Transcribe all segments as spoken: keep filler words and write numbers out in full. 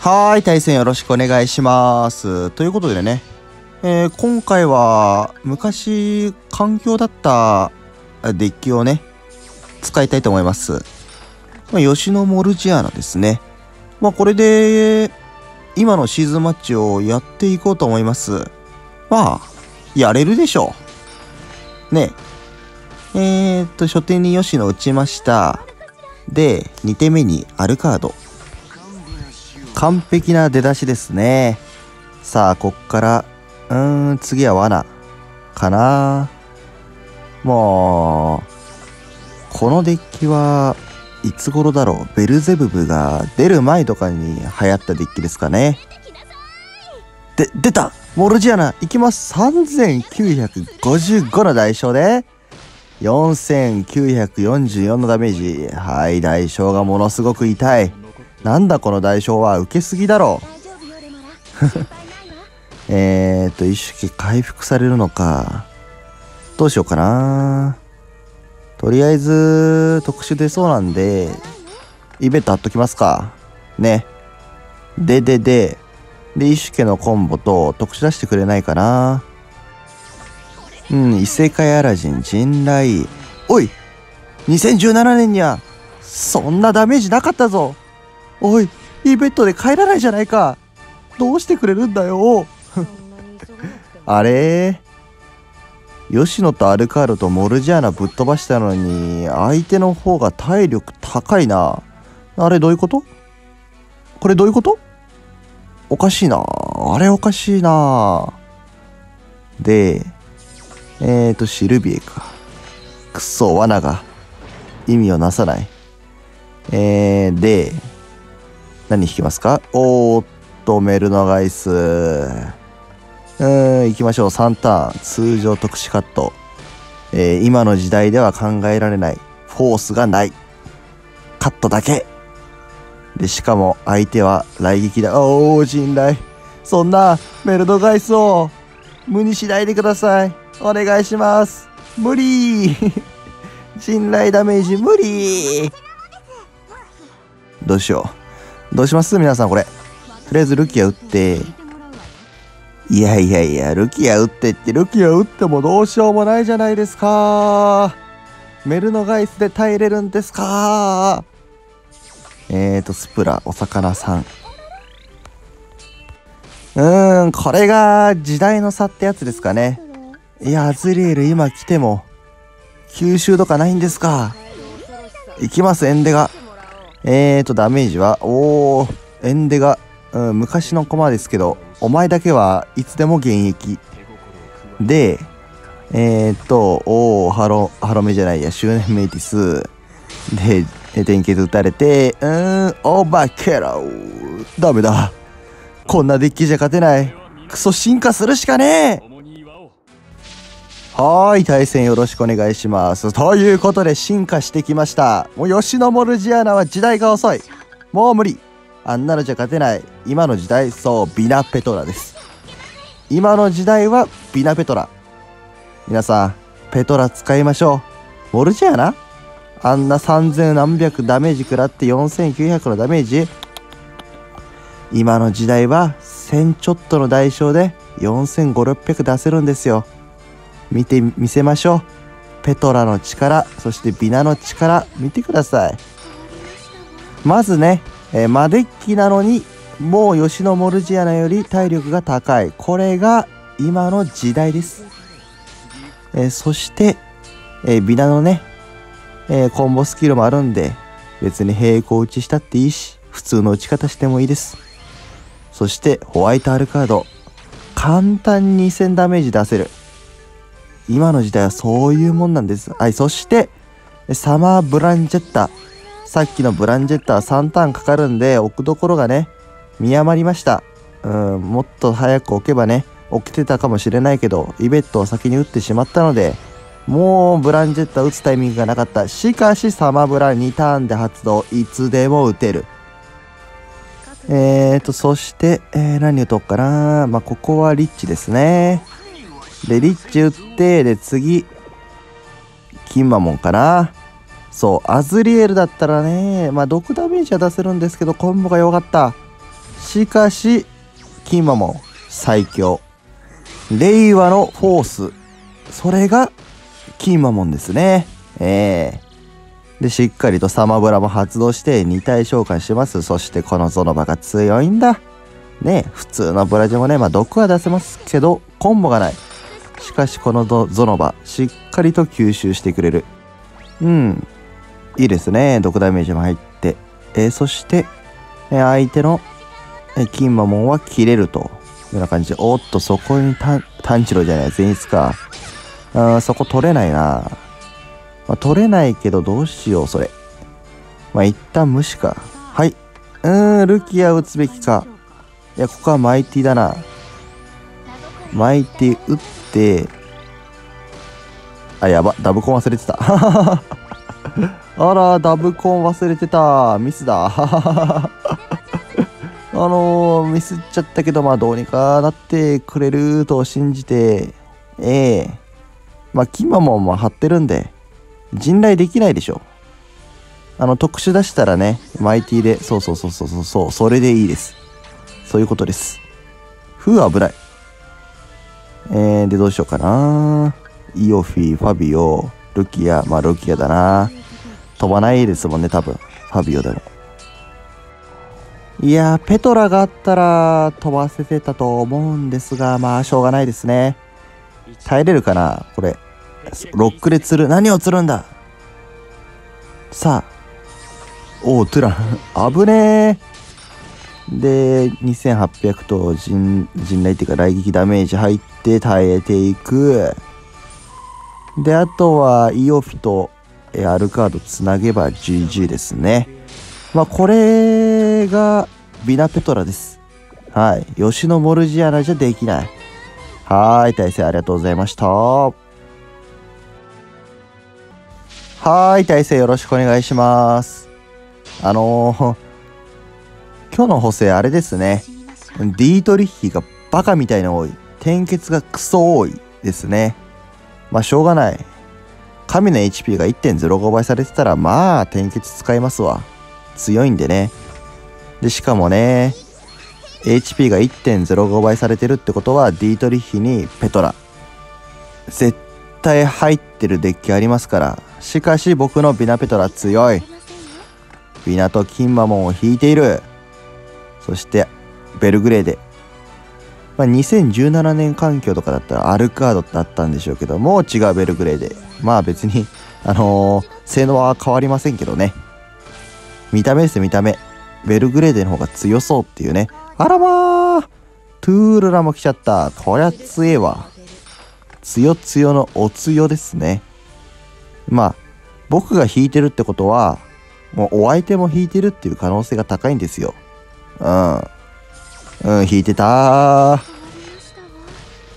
はーい、対戦よろしくお願いします。ということでね、えー、今回は昔環境だったデッキをね、使いたいと思います。まあ、吉野モルジアナですね。まあ、これで、今のシーズンマッチをやっていこうと思います。まあ、やれるでしょう。ね。えー、っと、初手に吉野打ちました。で、にてんめにアルカード。完璧な出だしですね。さあ、こっから、うーん、次は罠。かなぁ。もう、このデッキはいつ頃だろう。ベルゼブブが出る前とかに流行ったデッキですかね。で、出たモルジアナいきます。さんぜんきゅうひゃくごじゅうごの代償でよんせんきゅうひゃくよんじゅうよんのダメージ。はい、代償がものすごく痛い。なんだこの代償は、受けすぎだろうえーっと意識回復されるのか。どうしようかな。とりあえず、特殊出そうなんで、イベット貼っときますか。ね。ででで、で、イシュケのコンボと特殊出してくれないかな。うん、異世界アラジン、陣雷。おい !にせんじゅうななねんには、そんなダメージなかったぞ。おい、イベットで帰らないじゃないか。どうしてくれるんだよ。あれ吉野とアルカールとモルジアナぶっ飛ばしたのに、相手の方が体力高いな。あれどういうこと？これどういうこと？おかしいな。あれおかしいな。で、えーと、シルビエか。くそ、罠が。意味をなさない。えー、で、何引きますか？おーっと、メルノガイス。うーん、行きましょう。さんターン。通常特殊カット。えー、今の時代では考えられない。フォースがない。カットだけ。で、しかも相手は雷撃だ。おー、陣雷。そんな、メルドガイスを無にしないでください。お願いします。無理ー。陣雷ダメージ無理ー。どうしよう。どうします皆さんこれ。とりあえずルキア打って、いやいやいや、ルキア打ってって、ルキア打ってもどうしようもないじゃないですか。メルノガイスで耐えれるんですか。えーと、スプラ、お魚さん。うーん、これが時代の差ってやつですかね。いや、アズリエル今来ても、吸収とかないんですか。いきます、エンデガ。えーと、ダメージは、おー、エンデガ。うん、昔の駒ですけど、お前だけはいつでも現役。で、えー、っと、おー、ハロ、ハロメじゃないや、周年メイティス。で、電気で撃たれて、うーん、オーバーキャラー。ダメだ。こんなデッキじゃ勝てない。クソ進化するしかねえ。はーい、対戦よろしくお願いします。ということで進化してきました。もう吉野モルジアナは時代が遅い。もう無理。あんなのじゃ勝てない。今の時代、そう、ビナペトラです。今の時代は、ビナペトラ。皆さん、ペトラ使いましょう。モルジアナ？あんなさんぜんなんびゃくダメージ食らってよんせんきゅうひゃくのダメージ？今の時代は、せんちょっとの代償でよんせんごひゃく、ろっぴゃく出せるんですよ。見て、見せましょう。ペトラの力、そしてビナの力、見てください。まずね、えー、マデッキなのに、もう吉野モルジアナより体力が高い。これが今の時代です。えー、そして、えー、ビナのね、えー、コンボスキルもあるんで、別に平行打ちしたっていいし、普通の打ち方してもいいです。そして、ホワイトアルカード。簡単ににせんダメージ出せる。今の時代はそういうもんなんです。はい、そして、サマーブランジェッタ。さっきのブランジェッタはさんターンかかるんで、置くところがね、見余りました。うん、もっと早く置けばね、置けてたかもしれないけど、イベットを先に打ってしまったので、もうブランジェッタ打つタイミングがなかった。しかし、サマブラにターンで発動。いつでも打てる。えーと、そして、えー、何打とうかな。まあ、ここはリッチですね。で、リッチ打って、で、次、金マモンかな。そう、アズリエルだったらね、まあ、毒ダメージは出せるんですけど、コンボが良かった。しかし、キンマモン最強。令和のフォース。それが、キンマモンですね。えー、で、しっかりとサマブラも発動してに体召喚します。そしてこのゾノバが強いんだ。ね、普通のブラジルもね、まあ毒は出せますけど、コンボがない。しかしこのゾノバ、しっかりと吸収してくれる。うん。いいですね。毒ダメージも入って。えー、そして、えー、相手の、えー、キンマモンは切れると。いうような感じで、おっと、そこに炭治郎じゃない、善逸か。あ、そこ取れないな。まあ、取れないけど、どうしよう、それ。まあ、一旦無視か。はい。うーん、ルキア打つべきか。いや、ここはマイティだな。マイティ打って、あ、やば、ダブコン忘れてた。あら、ダブコン忘れてた。ミスだ。あのー、ミスっちゃったけど、まあ、どうにかなってくれると信じて、ええー。まあ、キンマモンも張ってるんで、陣雷できないでしょ。あの、特殊出したらね、マイティで、そうそうそうそうそう、それでいいです。そういうことです。ふう、危ない。えー、で、どうしようかな。イオフィ、ファビオ、ルキア、まあ、ルキアだな。飛ばないですもんね、多分。ファビオでも。いやー、ペトラがあったら飛ばせてたと思うんですが、まあ、しょうがないですね。耐えれるかなこれ。ロックで釣る。何を釣るんださあ。おお、トゥラン。危ねえ。で、にせんはっぴゃくと陣雷っていうか、雷撃ダメージ入って耐えていく。で、あとは、イオフィと、え、アルカードつなげば ジージー ですね。まあ、これが、ビナペトラです。はい。吉野モルジアナじゃできない。はーい。大成ありがとうございました。はーい。大成よろしくお願いします。あのー、今日の補正あれですね。ディートリッヒがバカみたいな多い。転結がクソ多いですね。まあ、しょうがない。神の エイチピー が いってんゼロご 倍されてたら、まあ、転結使いますわ。強いんでね。で、しかもね、エイチピー が いってんゼロご 倍されてるってことは、ディートリッヒにペトラ。絶対入ってるデッキありますから。しかし、僕のビナペトラ強い。ビナとキンマモンを引いている。そして、ベルグレーデ。まあ、にせんじゅうななねん環境とかだったらアルカードってあったんでしょうけども、違うベルグレーデ。まあ別に、あのー、性能は変わりませんけどね。見た目ですよ、見た目。ベルグレーデの方が強そうっていうね。あらまー、トゥールラも来ちゃった。こりゃ強えわ。強強のお強ですね。まあ、僕が引いてるってことは、もうお相手も引いてるっていう可能性が高いんですよ。うん。うん、引いてたー。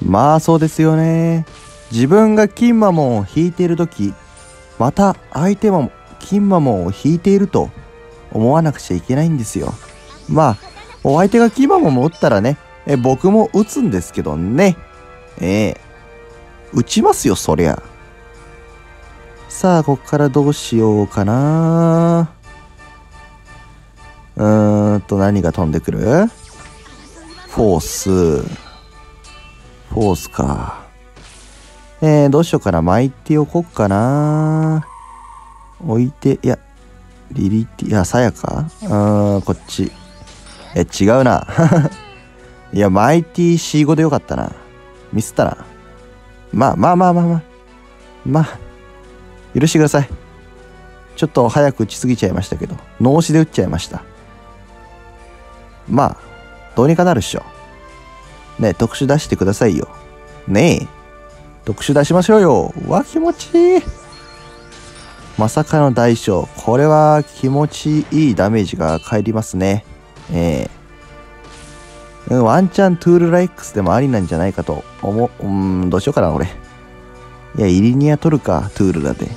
まあ、そうですよね。自分がキンマモンを引いているとき、また相手もキンマモンを引いていると思わなくちゃいけないんですよ。まあ、お相手がキンマモンも打ったらね、え僕も打つんですけどね。ええー。打ちますよ、そりゃ。さあ、こっからどうしようかな。うーんと、何が飛んでくる？フォース。フォースか。えー、どうしようかな。マイティ置こっかな。置いて、いや、リリティ、いや、さやか？うーん、こっち。え、違うな。いや、マイティ シーご でよかったな。ミスったな。まあまあまあまあまあ。まあ、許してください。ちょっと早く打ちすぎちゃいましたけど。脳死で打っちゃいました。まあ。どうにかなるっしょ。ねえ、特殊出してくださいよ。ねえ、特殊出しましょうよ。うわ、気持ちいい。まさかの代償。これは気持ちいいダメージが返りますね。ええ。ワンチャントゥールラ X でもありなんじゃないかと思う。うーん、どうしようかな、俺。いや、イリニア取るか、トゥールラで。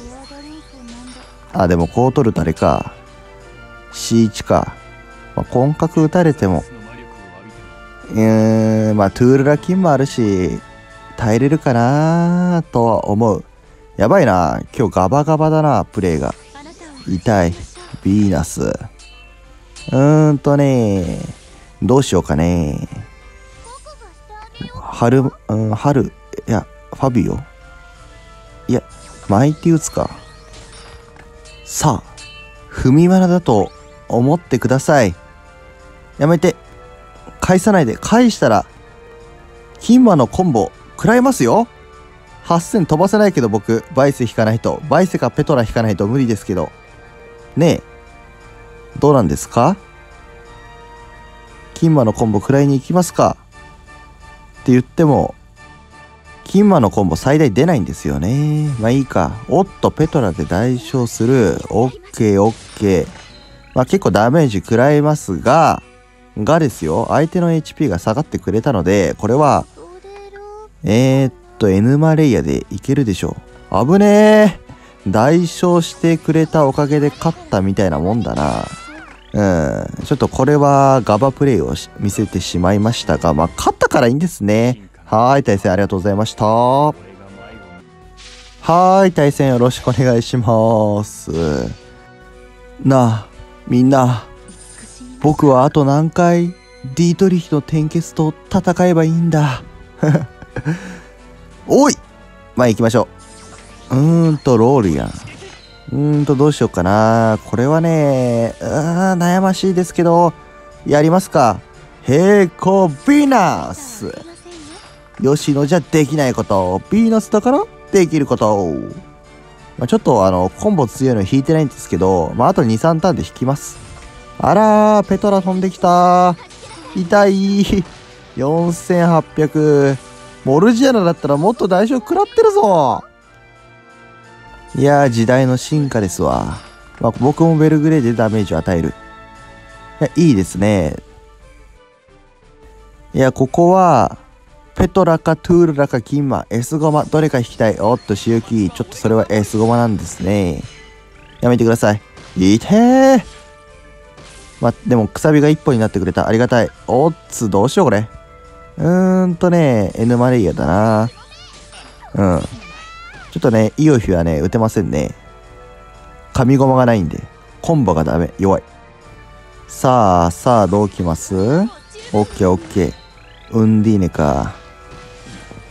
あ、でもこう取るとあれか。シーワン か。まあ、根格打たれても。うーん、まあ、トゥールラ金もあるし、耐えれるかなーとは思う。やばいな。今日ガバガバだな、プレイが。痛い。ヴィーナス。うーんとねー。どうしようかね。春、うん、春、いや、ファビオ。いや、巻いて打つか。さあ、踏み罠だと思ってください。やめて。返さないで。返したら、牝馬のコンボ、食らいますよ。はっせん飛ばせないけど僕、バイス引かないと。バイスかペトラ引かないと無理ですけど。ねえ、どうなんですか？牝馬のコンボ食らいに行きますかって言っても、牝馬のコンボ最大出ないんですよね。まあいいか。おっと、ペトラで代償する。オッケーオッケー。まあ結構ダメージ食らいますが、がですよ、相手の エイチピー が下がってくれたので、これは、えー、っと、N マレイヤでいけるでしょう。危ねえ。代償してくれたおかげで勝ったみたいなもんだな。うん。ちょっとこれはガバプレイを見せてしまいましたが、まあ、勝ったからいいんですね。はーい、対戦ありがとうございました。はーい、対戦よろしくお願いします。なあ、みんな。僕はあと何回、ディートリヒの転結と戦えばいいんだ。おい！まあ、行きましょう。うーんと、ロールやん。うーんと、どうしようかな。これはね、うーん、悩ましいですけど、やりますか。平行ヴィーナス。吉野じゃできないこと。ヴィーナスだからできること。まあ、ちょっと、あの、コンボ強いの引いてないんですけど、まあ、あとに、さんターンで引きます。あらー、ペトラ飛んできた。痛い。よんせんはっぴゃく。モルジアナだったらもっと代償食らってるぞ。いやー、時代の進化ですわ。まあ、僕もベルグレーでダメージを与える。いや、いいですね。いや、ここは、ペトラかトゥールラかキンマ、S ゴマ、どれか引きたい。おっと、シユキ、ちょっとそれは S ゴマなんですね。やめてください。いてー。まあ、でも、くさびが一本になってくれた。ありがたい。おっつ、どうしよう、これ。うーんとね、N マレイヤだな。うん。ちょっとね、イオフィはね、打てませんね。神駒がないんで。コンボがダメ。弱い。さあ、さあ、どうきます？オッケーオッケー。ウンディーネか。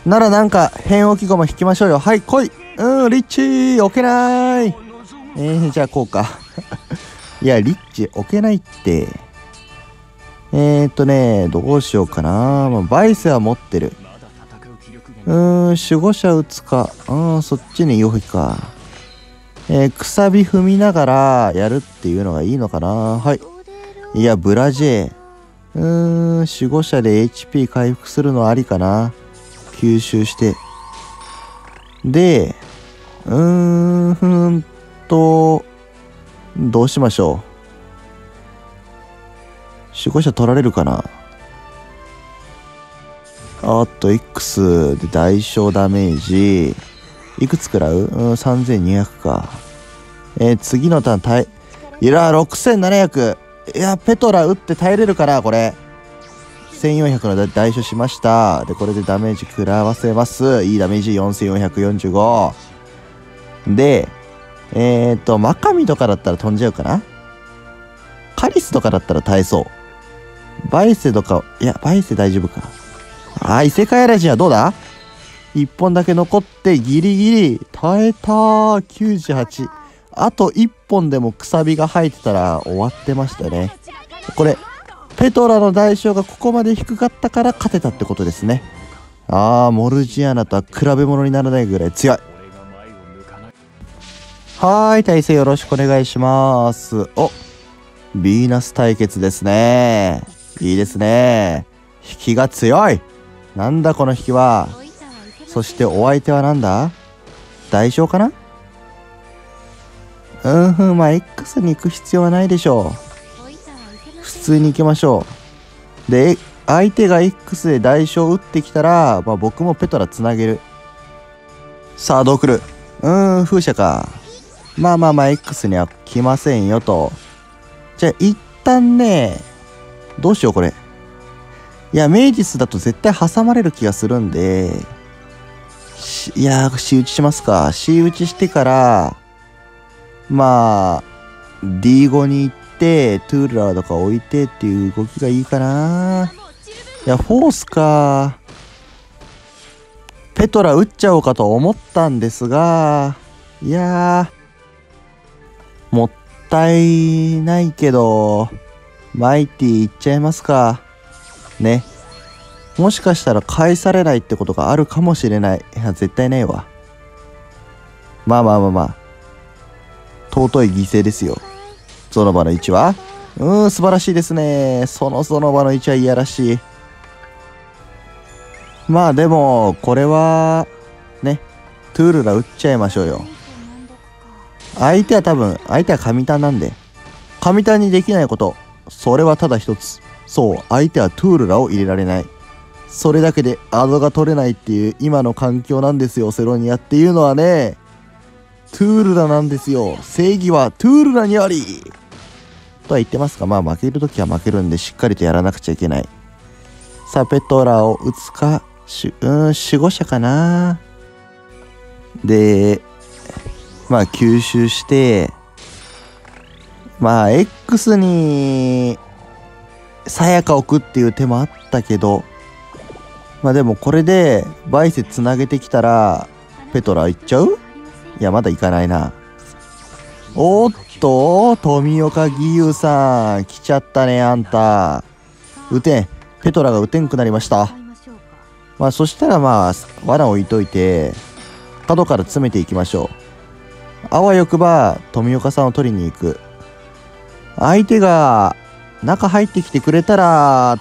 ならなんか、変置き駒引きましょうよ。はい、来い！うん、リッチー！置けなーい！えー、じゃあこうか。いや、リッチ、置けないって。えーっとね、どうしようかな。まあ、バイスは持ってる。うーん、守護者打つか。うん、そっちによいか。えー、くさび踏みながらやるっていうのがいいのかな。はい。いや、ブラジェ。うーん、守護者で エイチピー 回復するのありかな。吸収して。で、うーん、ふーんと、どうしましょう。守護者取られるかな。あっと、X で代償ダメージ。いくつ食らう？うん、さんぜんにひゃくか。えー、次のターン耐え、いや、ろくせんななひゃく。いや、ペトラ打って耐えれるかな、これ。せんよんひゃくの代償しました。で、これでダメージ食らわせます。いいダメージ、よんせんよんひゃくよんじゅうご。で、えーっと、マカミとかだったら飛んじゃうかな？カリスとかだったら耐えそう。バイセとか、いや、バイセ大丈夫か。あ、異世界ラジンはどうだ？一本だけ残ってギリギリ耐えたー。きゅうじゅうはち。あと一本でもくさびが生えてたら終わってましたね。これ、ペトラの代償がここまで低かったから勝てたってことですね。あー、モルジアナとは比べ物にならないぐらい強い。はーい、対戦よろしくお願いします。お、ヴィーナス対決ですね。いいですね。引きが強い。なんだこの引きは。そしてお相手はなんだ？代償かな？うんふん、まあ X に行く必要はないでしょう。普通に行きましょう。で、相手が X で代償打ってきたら、まあ、僕もペトラつなげる。さあ、どう来る？うーん、風車か。まあまあまあ X には来ませんよと。じゃあ一旦ね、どうしようこれ。いや、メイジスだと絶対挟まれる気がするんで、いやー、仕打ちしますか。仕打ちしてから、まあ、ディーファイブ に行って、トゥーラーとか置いてっていう動きがいいかな。いや、フォースか。ペトラ打っちゃおうかと思ったんですが、いやー、もったいないけど、マイティいっちゃいますか。ね。もしかしたら返されないってことがあるかもしれない。いや、絶対ないわ。まあまあまあまあ。尊い犠牲ですよ。ゾノバの位置はうーん、素晴らしいですね。そのゾノバの位置はいやらしい。まあでも、これは、ね、トゥールラ打っちゃいましょうよ。相手は多分、相手は神タンなんで。神タンにできないこと。それはただ一つ。そう、相手はトゥールラを入れられない。それだけでアドが取れないっていう今の環境なんですよ、セロニアっていうのはね。トゥールラなんですよ。正義はトゥールラにありとは言ってますが、まあ負けるときは負けるんで、しっかりとやらなくちゃいけない。さあ、ペトラを打つか、しうん、守護者かな。で、まあ吸収して、まあ X にさやか置くっていう手もあったけど、まあでもこれでバイセつなげてきたらペトラ行っちゃう？いや、まだ行かないな。おっと、富岡義勇さん来ちゃったね。あんた打てん、ペトラが打てんくなりました。まあそしたらまあ罠を置いといて角から詰めていきましょう。あわよくば富岡さんを取りに行く。相手が中入ってきてくれたら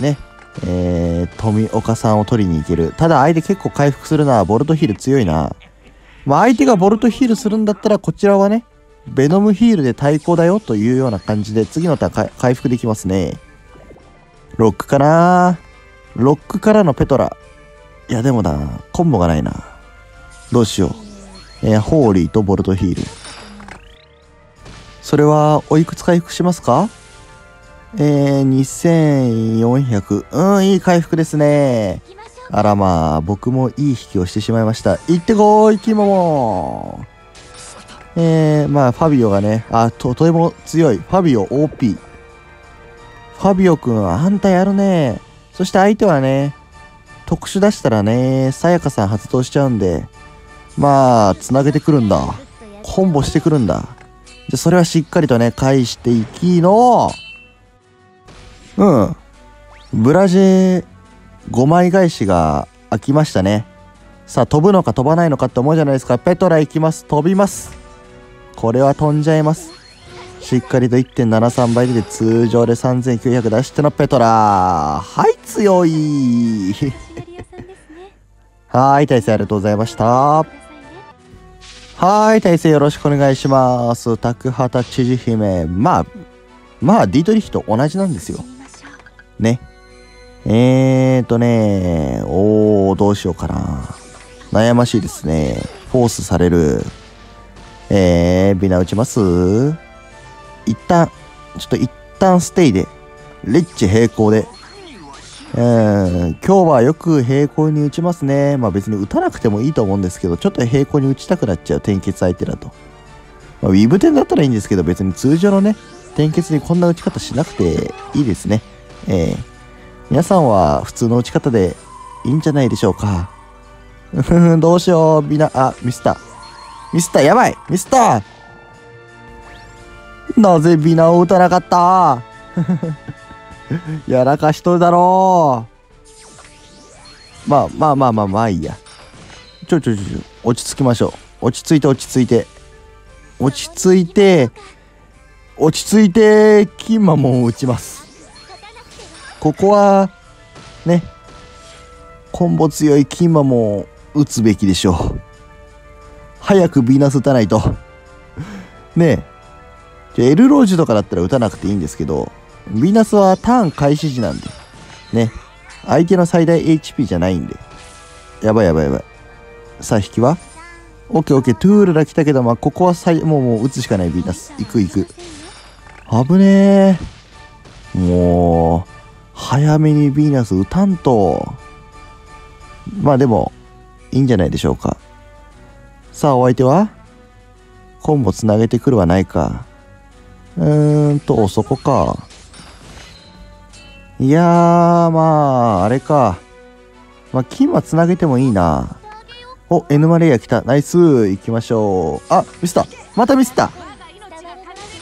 ね、えー、富岡さんを取りに行ける。ただ相手結構回復するな。ボルトヒール強いな。まあ相手がボルトヒールするんだったら、こちらはね、ベノムヒールで対抗だよというような感じで、次のターン回復できますね。ロックかな。ロックからのペトラ。いやでもな、コンボがないな。どうしよう。えー、ホーリーとボルトヒール。それはおいくつ回復しますか？えー、にせんよんひゃく。うん、いい回復ですね。あらまあ、僕もいい引きをしてしまいました。行ってこーい、キモモー。えー、まあ、ファビオがね、あ、とても強い。ファビオ オーピー。ファビオくん、あんたやるね。そして相手はね、特殊出したらね、さやかさん発動しちゃうんで、まあ、つなげてくるんだ。コンボしてくるんだ。じゃ、それはしっかりとね、返していきのー。うん。ブラジェごまい返しが開きましたね。さあ、飛ぶのか飛ばないのかって思うじゃないですか。ペトラ行きます。飛びます。これは飛んじゃいます。しっかりと いってんななさん 倍で通常でさんぜんきゅうひゃく出してのペトラ。はい、強い。はーい、大勢ありがとうございました。はーい、大勢よろしくお願いします。宅畑千々姫。まあ、まあ、ディートリヒと同じなんですよ。ね。えーとね、おー、どうしようかな。悩ましいですね。フォースされる。えー、ビナ打ちます。一旦、ちょっと一旦ステイで、レッチ平行で。うん、今日はよく平行に打ちますね。まあ別に打たなくてもいいと思うんですけど、ちょっと平行に打ちたくなっちゃう。転結相手だと。まあ、ウィブ点だったらいいんですけど、別に通常のね、転結にこんな打ち方しなくていいですね。えー、皆さんは普通の打ち方でいいんじゃないでしょうか。どうしよう、みな、あ、ミスった。ミスった、やばい、ミスった。なぜビナを打たなかった。やらかしとるだろう。まあまあまあまあまあいいや。ちょちょちょ、落ち着きましょう。落ち着いて落ち着いて。落ち着いて、落ち着いて、金馬も打ちます。ここは、ね、コンボ強い金馬も打つべきでしょう。早くヴィーナス打たないと。ねえ、エルロージュとかだったら打たなくていいんですけど、ヴィーナスはターン開始時なんで、ね、相手の最大 エイチピー じゃないんで。やばいやばいやばい。さあ、引きは？オッケーオッケー、トゥールラ来たけど、まあ、ここは最、もうもう打つしかないヴィーナス。行く行く。危ねえ。もう、早めにヴィーナス打たんと。まあでも、いいんじゃないでしょうか。さあ、お相手はコンボつなげてくるはないか。うーんと、そこか。いやー、まあ、あれか。まあ、金は繋げてもいいな。お、N マレイヤー来た。ナイスー。行きましょう。あ、ミスった。またミスった。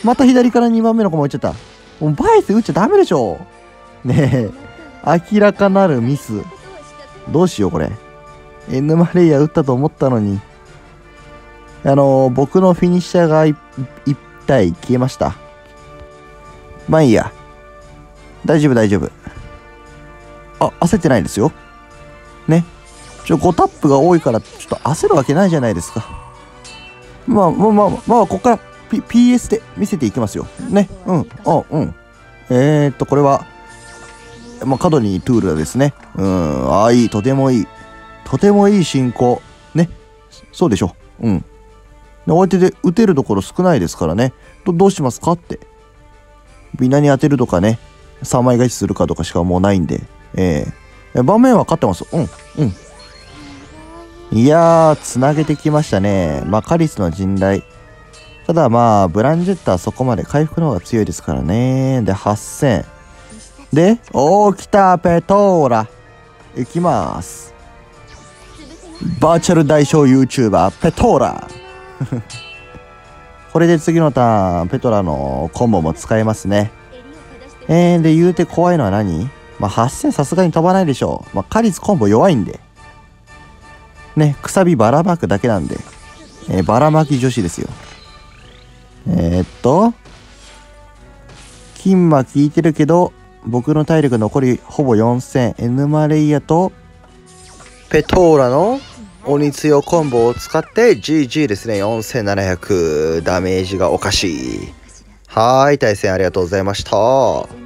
また左からにばんめの子も打っちゃった。もうバイス打っちゃダメでしょ。ねえ、明らかなるミス。どうしよう、これ。N マレイヤー打ったと思ったのに。あのー、僕のフィニッシャーがい一体消えました。まあいいや。大丈夫、大丈夫。あ、焦ってないですよ。ね。ちょ、ごタップが多いから、ちょっと焦るわけないじゃないですか。まあ、まあ、まあ、まあ、こっから、P、ピーエス で見せていきますよ。ね。うん。あ、うん。えーっと、これは、まあ、角にトゥールですね。うん。ああ、いい。とてもいい。とてもいい進行。ね。そうでしょ。うん。お相手で打てるところ少ないですからね。ど、どうしますかって。みんなに当てるとかね。さんまい返しするかとかしかもうないんで。えー、場面は勝ってます。うん。うん。いやー、つなげてきましたね。まあ、カリスの陣雷。ただまあ、ブランジェッタはそこまで回復の方が強いですからね。で、はっせん。で、おー、来た、ペトーラ。いきます。バーチャル大将 YouTuber、ペトーラ。これで次のターン、ペトラのコンボも使えますね。えー、で、言うて怖いのは何？まあ、はっせんさすがに飛ばないでしょう。まあ、カリスコンボ弱いんで。ね、くさびばらまくだけなんで、えー、ばらまき女子ですよ。えー、っと、金は効いてるけど、僕の体力残りほぼよんせん、N マレイヤと、ペトーラの鬼強コンボを使って、ジージー ですね、よんせんななひゃく、ダメージがおかしい。はい、対戦ありがとうございました。